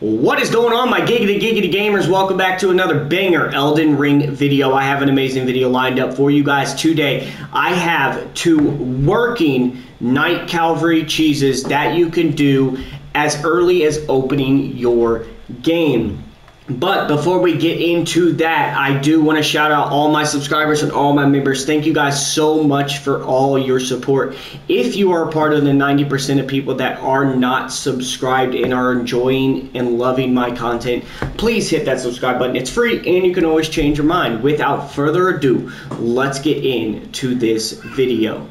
What is going on, my giggity gamers? Welcome back to another banger Elden Ring video. I have an amazing video lined up for you guys today. I have two working Night's Cavalry cheeses that you can do as early as opening your game. But before we get into that, I do want to shout out all my subscribers and all my members. Thank you guys so much for all your support. If you are a part of the 90% of people that are not subscribed and are enjoying and loving my content, please hit that subscribe button. It's free and you can always change your mind. Without further ado, let's get into this video.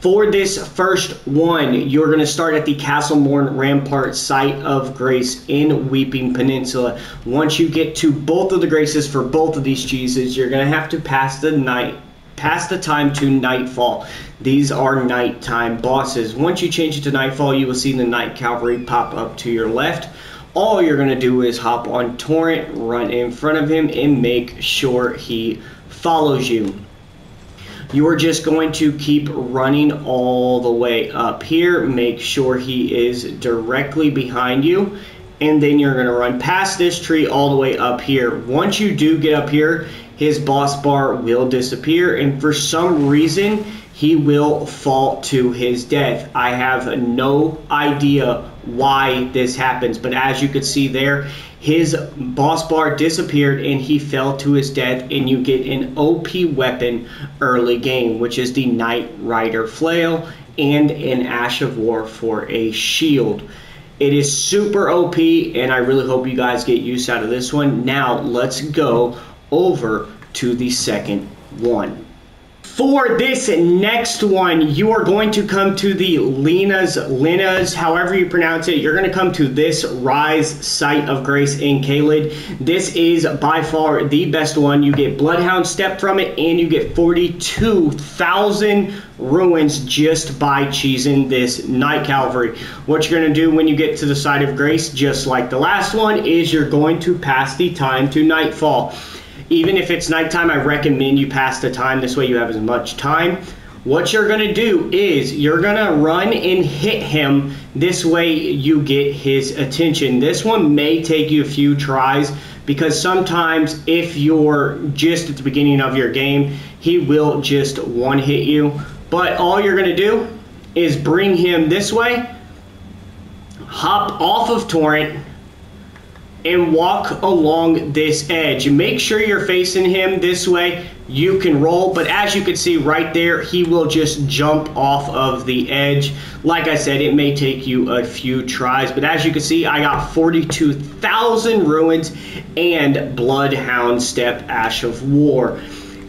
For this first one, you're going to start at the Castle Morn Rampart Site of Grace in Weeping Peninsula. Once you get to both of the graces for both of these cheeses, you're going to have to pass the time to nightfall. These are nighttime bosses. Once you change it to nightfall, you will see the Night's Cavalry pop up to your left. All you're going to do is hop on Torrent, run in front of him, and make sure he follows you. You are just going to keep running all the way up here. Make sure he is directly behind you. And then you're going to run past this tree all the way up here. Once you do get up here, his boss bar will disappear. And for some reason, he will fall to his death. I have no idea why this happens. But as you can see there, his boss bar disappeared and he fell to his death, and you get an OP weapon early game, which is the Knight Rider Flail and an Ash of War for a shield. It is super OP, and I really hope you guys get use out of this one. Now let's go over to the second one. For this next one, you are going to come to the Lena's, however you pronounce it. You're going to come to this Rise Site of Grace in Caelid. This is by far the best one. You get Bloodhound Step from it, and you get 42,000 ruins just by cheesing this Night's Cavalry. What you're going to do when you get to the Site of Grace, just like the last one, is you're going to pass the time to nightfall. Even if it's nighttime, I recommend you pass the time. This way you have as much time. What you're going to do is you're going to run and hit him. This way you get his attention. This one may take you a few tries because sometimes if you're just at the beginning of your game, he will just one hit you. But all you're going to do is bring him this way, hop off of Torrent, and walk along this edge. Make sure you're facing him this way. You can roll, but as you can see right there, he will just jump off of the edge. Like I said, it may take you a few tries, but as you can see, I got 42,000 ruins and Bloodhound Step Ash of War.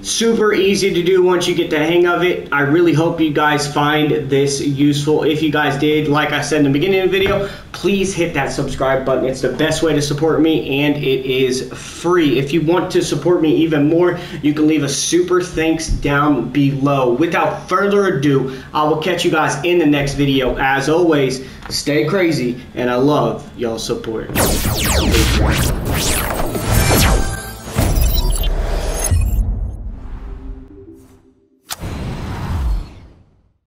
Super easy to do once you get the hang of it. I really hope you guys find this useful. If you guys did, like I said in the beginning of the video, please hit that subscribe button. It's the best way to support me, and it is free. If you want to support me even more, you can leave a super thanks down below. Without further ado, I will catch you guys in the next video. As always, stay crazy, and I love y'all's support.